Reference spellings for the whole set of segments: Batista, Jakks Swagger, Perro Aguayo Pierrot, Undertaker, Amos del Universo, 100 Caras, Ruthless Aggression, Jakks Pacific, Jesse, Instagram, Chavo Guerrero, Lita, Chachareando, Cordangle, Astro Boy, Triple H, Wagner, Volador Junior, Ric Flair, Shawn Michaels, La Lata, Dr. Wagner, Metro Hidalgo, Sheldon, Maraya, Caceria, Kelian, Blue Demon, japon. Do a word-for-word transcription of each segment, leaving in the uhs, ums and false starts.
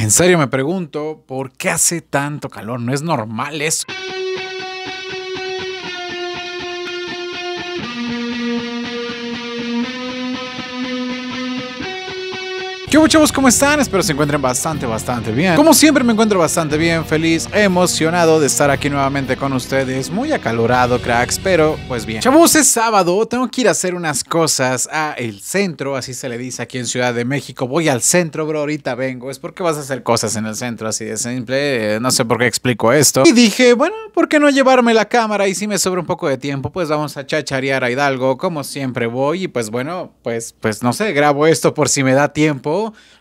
En serio me pregunto, ¿por qué hace tanto calor? ¿No es normal eso? ¿Qué hubo, chavos? ¿Cómo están? Espero se encuentren bastante, bastante bien. Como siempre me encuentro bastante bien, feliz, emocionado de estar aquí nuevamente con ustedes. Muy acalorado, cracks, pero pues bien. Chavos, es sábado, tengo que ir a hacer unas cosas a el centro, así se le dice aquí en Ciudad de México. Voy al centro, bro, ahorita vengo. Es porque vas a hacer cosas en el centro, así de simple. Eh, no sé por qué explico esto. Y dije, bueno, ¿por qué no llevarme la cámara? Y si me sobra un poco de tiempo, pues vamos a chacharear a Hidalgo, como siempre voy. Y pues bueno, pues, pues no sé, grabo esto por si me da tiempo.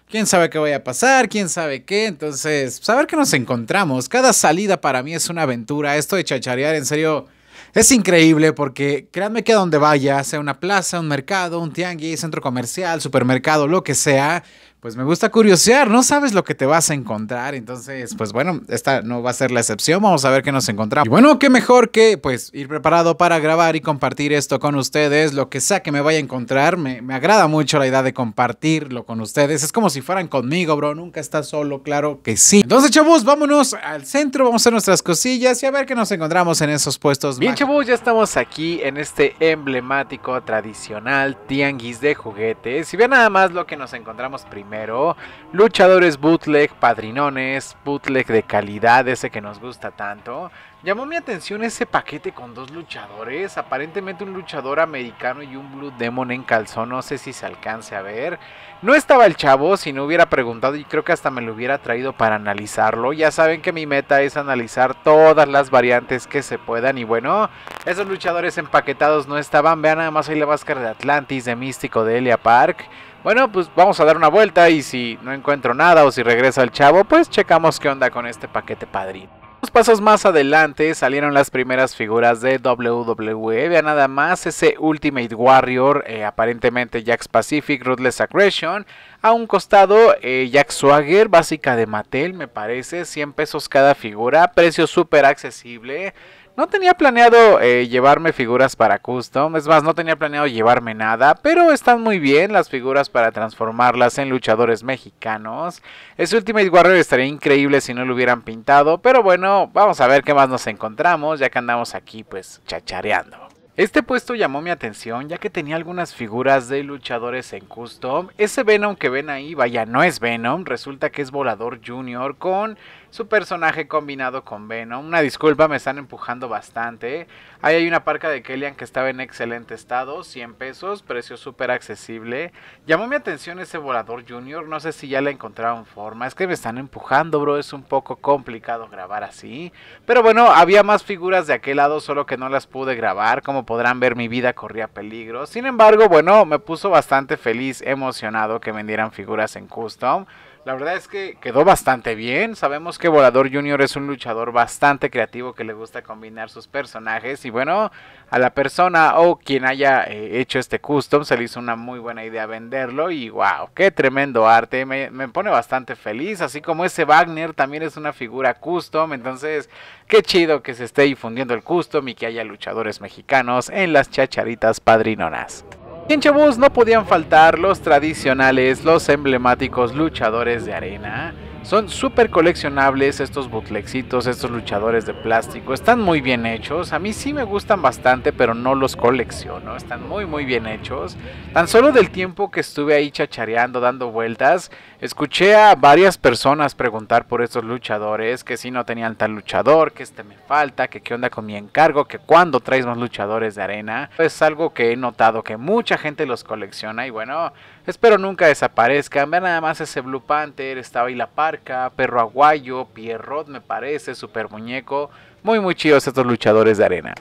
Quién sabe qué vaya a pasar, quién sabe qué. Entonces, saber que nos encontramos. Cada salida para mí es una aventura. Esto de chacharear, en serio, es increíble porque créanme que a donde vaya, sea una plaza, un mercado, un tianguis, centro comercial, supermercado, lo que sea, pues me gusta curiosear, no sabes lo que te vas a encontrar. Entonces, pues bueno, esta no va a ser la excepción, vamos a ver qué nos encontramos. Y bueno, qué mejor que pues ir preparado para grabar y compartir esto con ustedes, lo que sea que me vaya a encontrar. Me, me agrada mucho la idea de compartirlo con ustedes, es como si fueran conmigo, bro, nunca estás solo, claro que sí. Entonces, chavos, vámonos al centro, vamos a hacer nuestras cosillas y a ver qué nos encontramos en esos puestos. Bien, chavos, ya estamos aquí en este emblemático, tradicional tianguis de juguetes y vean nada más lo que nos encontramos primero. Primero, luchadores bootleg, padrinones, bootleg de calidad, ese que nos gusta tanto. Llamó mi atención ese paquete con dos luchadores, aparentemente un luchador americano y un Blue Demon en calzón, no sé si se alcance a ver. No estaba el chavo, si no hubiera preguntado y creo que hasta me lo hubiera traído para analizarlo. Ya saben que mi meta es analizar todas las variantes que se puedan y bueno, esos luchadores empaquetados no estaban. Vean nada más ahí la máscara de Atlantis, de Místico, de L A. Park. Bueno, pues vamos a dar una vuelta y si no encuentro nada o si regresa el chavo, pues checamos qué onda con este paquete padrino. Unos pasos más adelante salieron las primeras figuras de doble u doble u e. Vean nada más ese Ultimate Warrior, eh, aparentemente Jakks Pacific, Ruthless Aggression. A un costado, eh, Jakks Swagger, básica de Mattel me parece, cien pesos cada figura, precio súper accesible. No tenía planeado eh, llevarme figuras para custom, es más, no tenía planeado llevarme nada, pero están muy bien las figuras para transformarlas en luchadores mexicanos. Ese Ultimate Warrior estaría increíble si no lo hubieran pintado, pero bueno, vamos a ver qué más nos encontramos, ya que andamos aquí pues chachareando. Este puesto llamó mi atención ya que tenía algunas figuras de luchadores en custom. Ese Venom que ven ahí, vaya, no es Venom, resulta que es Volador Junior con su personaje combinado con Venom. Una disculpa, me están empujando bastante. Ahí hay una parca de Kelian que estaba en excelente estado, cien pesos, precio súper accesible. Llamó mi atención ese Volador Junior, no sé si ya la encontraron forma, es que me están empujando, bro, es un poco complicado grabar así. Pero bueno, había más figuras de aquel lado, solo que no las pude grabar, como podrán ver mi vida corría peligro. Sin embargo, bueno, me puso bastante feliz, emocionado que vendieran figuras en custom. La verdad es que quedó bastante bien. Sabemos que Volador Junior es un luchador bastante creativo que le gusta combinar sus personajes y bueno, a la persona o quien haya eh, hecho este custom se le hizo una muy buena idea venderlo y wow, qué tremendo arte, me, me pone bastante feliz, así como ese Wagner también es una figura custom, entonces qué chido que se esté difundiendo el custom y que haya luchadores mexicanos en las chacharitas padrinonas. Bien, chavos, no podían faltar los tradicionales, los emblemáticos luchadores de arena. Son súper coleccionables estos bootlegcitos, estos luchadores de plástico, están muy bien hechos, a mí sí me gustan bastante pero no los colecciono, están muy muy bien hechos. Tan solo del tiempo que estuve ahí chachareando, dando vueltas, escuché a varias personas preguntar por estos luchadores, que si no tenían tal luchador, que este me falta, que qué onda con mi encargo, que cuándo traes más luchadores de arena. Es algo que he notado que mucha gente los colecciona y bueno, espero nunca desaparezcan. Vean nada más ese Blue Panther, estaba ahí la Park, Perro Aguayo, Pierrot me parece, super muñeco, muy muy chidos estos luchadores de arena.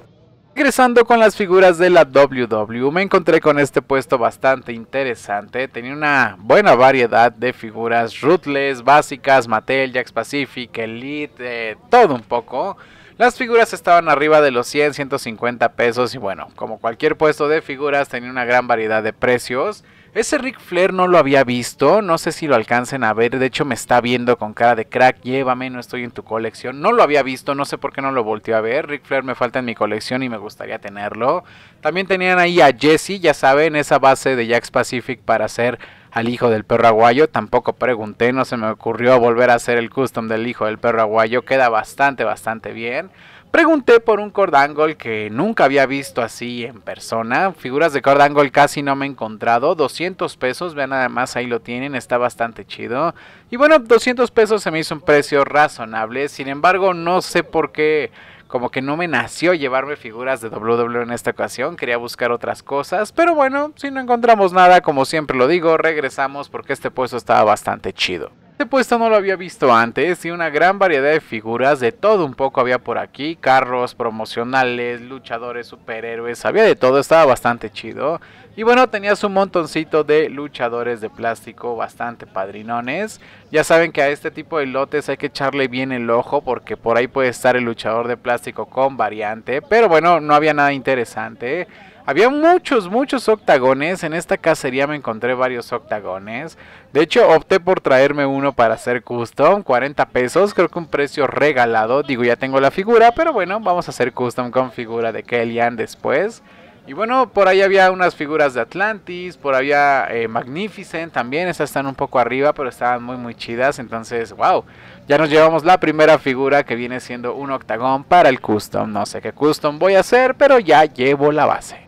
Regresando con las figuras de la doble u doble u, me encontré con este puesto bastante interesante, tenía una buena variedad de figuras, Ruthless, básicas, Mattel, Jakks Pacific, Elite, eh, todo un poco. Las figuras estaban arriba de los cien, ciento cincuenta pesos y bueno, como cualquier puesto de figuras tenía una gran variedad de precios. Ese Ric Flair no lo había visto, no sé si lo alcancen a ver, de hecho me está viendo con cara de crack, llévame, no estoy en tu colección. No lo había visto, no sé por qué no lo volteó a ver, Ric Flair me falta en mi colección y me gustaría tenerlo. También tenían ahí a Jesse, ya saben, esa base de Jakks Pacific para hacer al hijo del perro aguayo. Tampoco pregunté, no se me ocurrió volver a hacer el custom del hijo del perro aguayo. Queda bastante, bastante bien. Pregunté por un Cordangle que nunca había visto así en persona. Figuras de Cordangle casi no me he encontrado. doscientos pesos, vean nada más, ahí lo tienen, está bastante chido. Y bueno, doscientos pesos se me hizo un precio razonable. Sin embargo, no sé por qué, como que no me nació llevarme figuras de doble u doble u E en esta ocasión. Quería buscar otras cosas, pero bueno, si no encontramos nada, como siempre lo digo, regresamos porque este puesto estaba bastante chido. Este puesto no lo había visto antes y una gran variedad de figuras, de todo un poco había por aquí, carros, promocionales, luchadores, superhéroes, había de todo, estaba bastante chido. Y bueno, tenías un montoncito de luchadores de plástico bastante padrinones. Ya saben que a este tipo de lotes hay que echarle bien el ojo porque por ahí puede estar el luchador de plástico con variante, pero bueno, no había nada interesante. Había muchos, muchos octagones. En esta cacería me encontré varios octagones. De hecho, opté por traerme uno para hacer custom. cuarenta pesos, creo que un precio regalado. Digo, ya tengo la figura, pero bueno, vamos a hacer custom con figura de Kelian después. Y bueno, por ahí había unas figuras de Atlantis. Por ahí había eh, Magnificent también. Esas están un poco arriba, pero estaban muy, muy chidas. Entonces, wow. Ya nos llevamos la primera figura que viene siendo un octagón para el custom. No sé qué custom voy a hacer, pero ya llevo la base.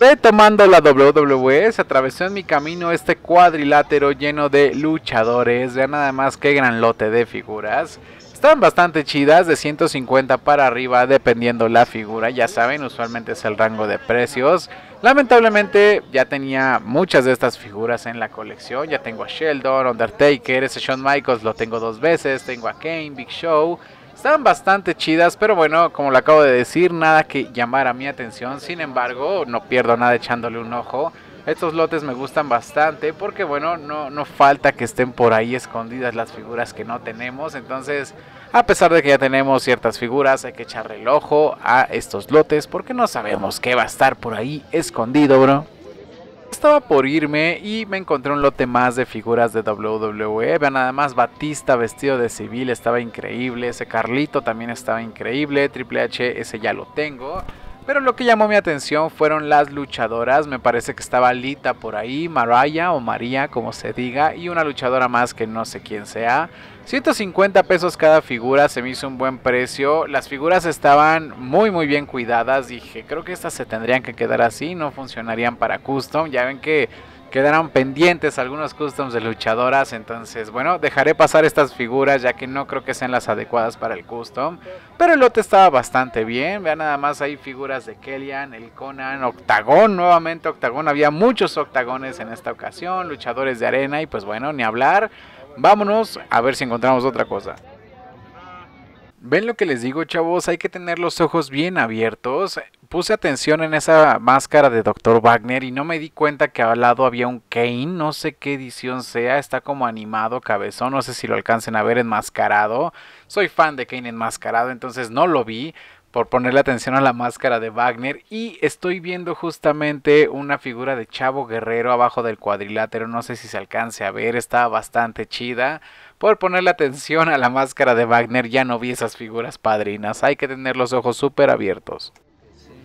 Retomando la doble u doble u E, se atravesó en mi camino este cuadrilátero lleno de luchadores. Vean nada más qué gran lote de figuras. Están bastante chidas, de ciento cincuenta para arriba dependiendo la figura. Ya saben, usualmente es el rango de precios. Lamentablemente ya tenía muchas de estas figuras en la colección. Ya tengo a Sheldon, Undertaker, ese Shawn Michaels lo tengo dos veces. Tengo a Kane, Big Show. Están bastante chidas, pero bueno, como lo acabo de decir, nada que llamara mi atención. Sin embargo, no pierdo nada echándole un ojo. Estos lotes me gustan bastante porque bueno, no, no falta que estén por ahí escondidas las figuras que no tenemos. Entonces, a pesar de que ya tenemos ciertas figuras, hay que echarle el ojo a estos lotes porque no sabemos qué va a estar por ahí escondido, bro. Estaba por irme y me encontré un lote más de figuras de doble u doble u E. Vean nada más, Batista vestido de civil estaba increíble. Ese Carlito también estaba increíble. Triple H, ese ya lo tengo. Pero lo que llamó mi atención fueron las luchadoras. Me parece que estaba Lita por ahí, Maraya o María, como se diga. Y una luchadora más que no sé quién sea. ciento cincuenta pesos cada figura, se me hizo un buen precio. Las figuras estaban muy muy bien cuidadas. Dije, creo que estas se tendrían que quedar así, no funcionarían para custom. Ya ven que quedaron pendientes algunos customs de luchadoras. Entonces, bueno, dejaré pasar estas figuras ya que no creo que sean las adecuadas para el custom. Pero el lote estaba bastante bien. Vean nada más, hay figuras de Kelian, el Conan, Octagón, nuevamente Octagón. Había muchos octagones en esta ocasión, luchadores de arena y pues bueno, ni hablar. Vámonos a ver si encontramos otra cosa. ¿Ven lo que les digo, chavos? Hay que tener los ojos bien abiertos. Puse atención en esa máscara de doctor Wagner y no me di cuenta que al lado había un Kane. No sé qué edición sea, está como animado, cabezón. No sé si lo alcancen a ver enmascarado. Soy fan de Kane enmascarado, entonces no lo vi por ponerle atención a la máscara de Wagner. Y estoy viendo justamente una figura de Chavo Guerrero abajo del cuadrilátero. No sé si se alcance a ver, está bastante chida. Por ponerle atención a la máscara de Wagner ya no vi esas figuras padrinas. Hay que tener los ojos súper abiertos.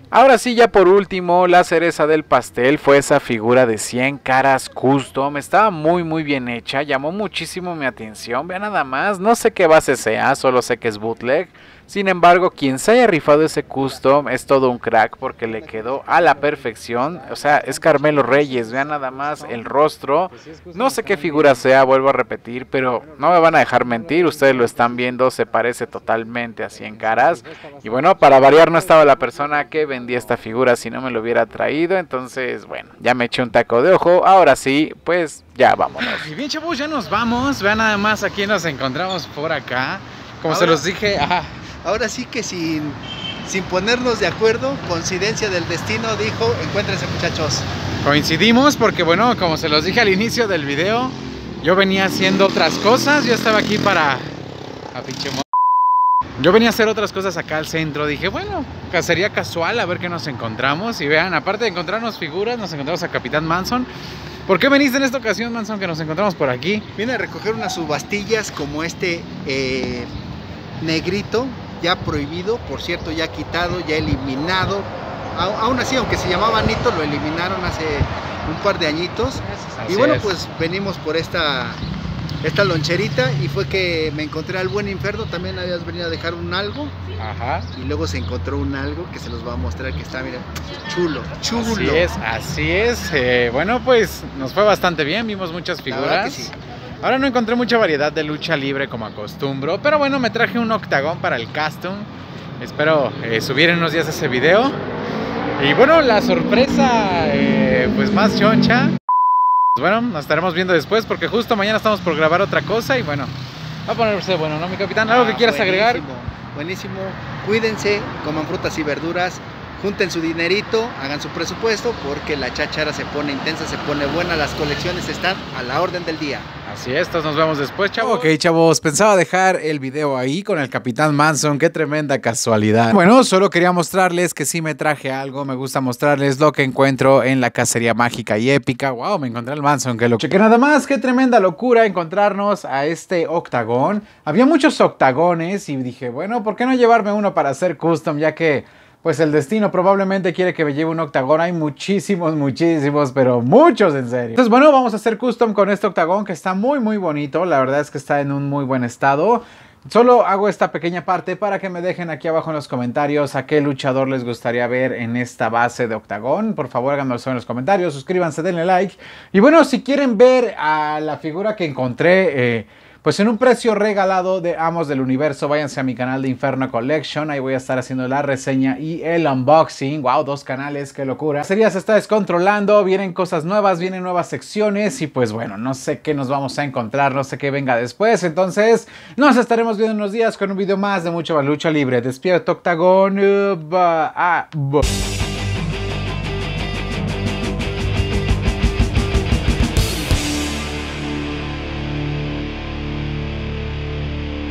Ahora sí, ya por último, la cereza del pastel fue esa figura de cien caras custom. Estaba muy muy bien hecha, llamó muchísimo mi atención. Vean nada más, no sé qué base sea, solo sé que es bootleg. Sin embargo, quien se haya rifado ese custom es todo un crack porque le quedó a la perfección. O sea, es Carmelo Reyes, vean nada más el rostro. No sé qué figura sea, vuelvo a repetir, pero no me van a dejar mentir. Ustedes lo están viendo, se parece totalmente a cien caras. Y bueno, para variar no estaba la persona que vendía esta figura, si no me lo hubiera traído. Entonces, bueno, ya me eché un taco de ojo. Ahora sí, pues ya vámonos. Y bien, chavos, ya nos vamos. Vean nada más a quién nos encontramos por acá. Como ahora, se los dije, ah, ahora sí que sin, sin ponernos de acuerdo, coincidencia del destino dijo, encuéntrense, muchachos. Coincidimos porque, bueno, como se los dije al inicio del video, yo venía haciendo otras cosas. Yo estaba aquí para... A pinche mo... Yo venía a hacer otras cosas acá al centro. Dije, bueno, cacería casual, a ver qué nos encontramos. Y vean, aparte de encontrarnos figuras, nos encontramos a Capitán Manson. ¿Por qué veniste en esta ocasión, Manson, que nos encontramos por aquí? Vine a recoger unas subastillas como este eh, negrito, ya prohibido, por cierto, ya quitado, ya eliminado. Aún así, aunque se llamaba Nito, lo eliminaron hace un par de añitos. Así y bueno, es. Pues venimos por esta, esta loncherita y fue que me encontré al buen Inferno. También habías venido a dejar un algo. Ajá. Y luego se encontró un algo que se los va a mostrar, que está, mira, chulo, chulo. Así es, así es. Eh, bueno, pues nos fue bastante bien, vimos muchas figuras. Sí. Ahora no encontré mucha variedad de lucha libre como acostumbro, pero bueno, me traje un octagón para el custom. Espero eh, subir en unos días ese video. Y bueno, la sorpresa eh, pues más choncha. Bueno, nos estaremos viendo después porque justo mañana estamos por grabar otra cosa y bueno, va a ponerse bueno, ¿no, mi capitán? ¿Algo ah, que quieras buenísimo, agregar? Buenísimo, cuídense, coman frutas y verduras, junten su dinerito, hagan su presupuesto porque la cháchara se pone intensa, se pone buena, las colecciones están a la orden del día. Así es, nos vemos después, chavos. Ok, chavos, pensaba dejar el video ahí con el Capitán Manson, qué tremenda casualidad. Bueno, solo quería mostrarles que sí me traje algo, me gusta mostrarles lo que encuentro en la cacería mágica y épica. Wow, me encontré al Manson, qué locura. Que nada más, qué tremenda locura encontrarnos a este octagón. Había muchos octagones y dije, bueno, ¿por qué no llevarme uno para hacer custom? Ya que pues el destino probablemente quiere que me lleve un octagón. Hay muchísimos, muchísimos, pero muchos, en serio. Entonces, bueno, vamos a hacer custom con este octagón que está muy, muy bonito. La verdad es que está en un muy buen estado. Solo hago esta pequeña parte para que me dejen aquí abajo en los comentarios a qué luchador les gustaría ver en esta base de octagón. Por favor, háganmelo en los comentarios, suscríbanse, denle like. Y bueno, si quieren ver a la figura que encontré, eh, pues en un precio regalado de Amos del Universo, váyanse a mi canal de Inferno Collection. Ahí voy a estar haciendo la reseña y el unboxing. Wow, dos canales, qué locura. La serie se está descontrolando, vienen cosas nuevas, vienen nuevas secciones. Y pues bueno, no sé qué nos vamos a encontrar, no sé qué venga después. Entonces nos estaremos viendo unos días con un video más de mucha lucha libre. Despierto octagón. Uh, bah, ah, bah.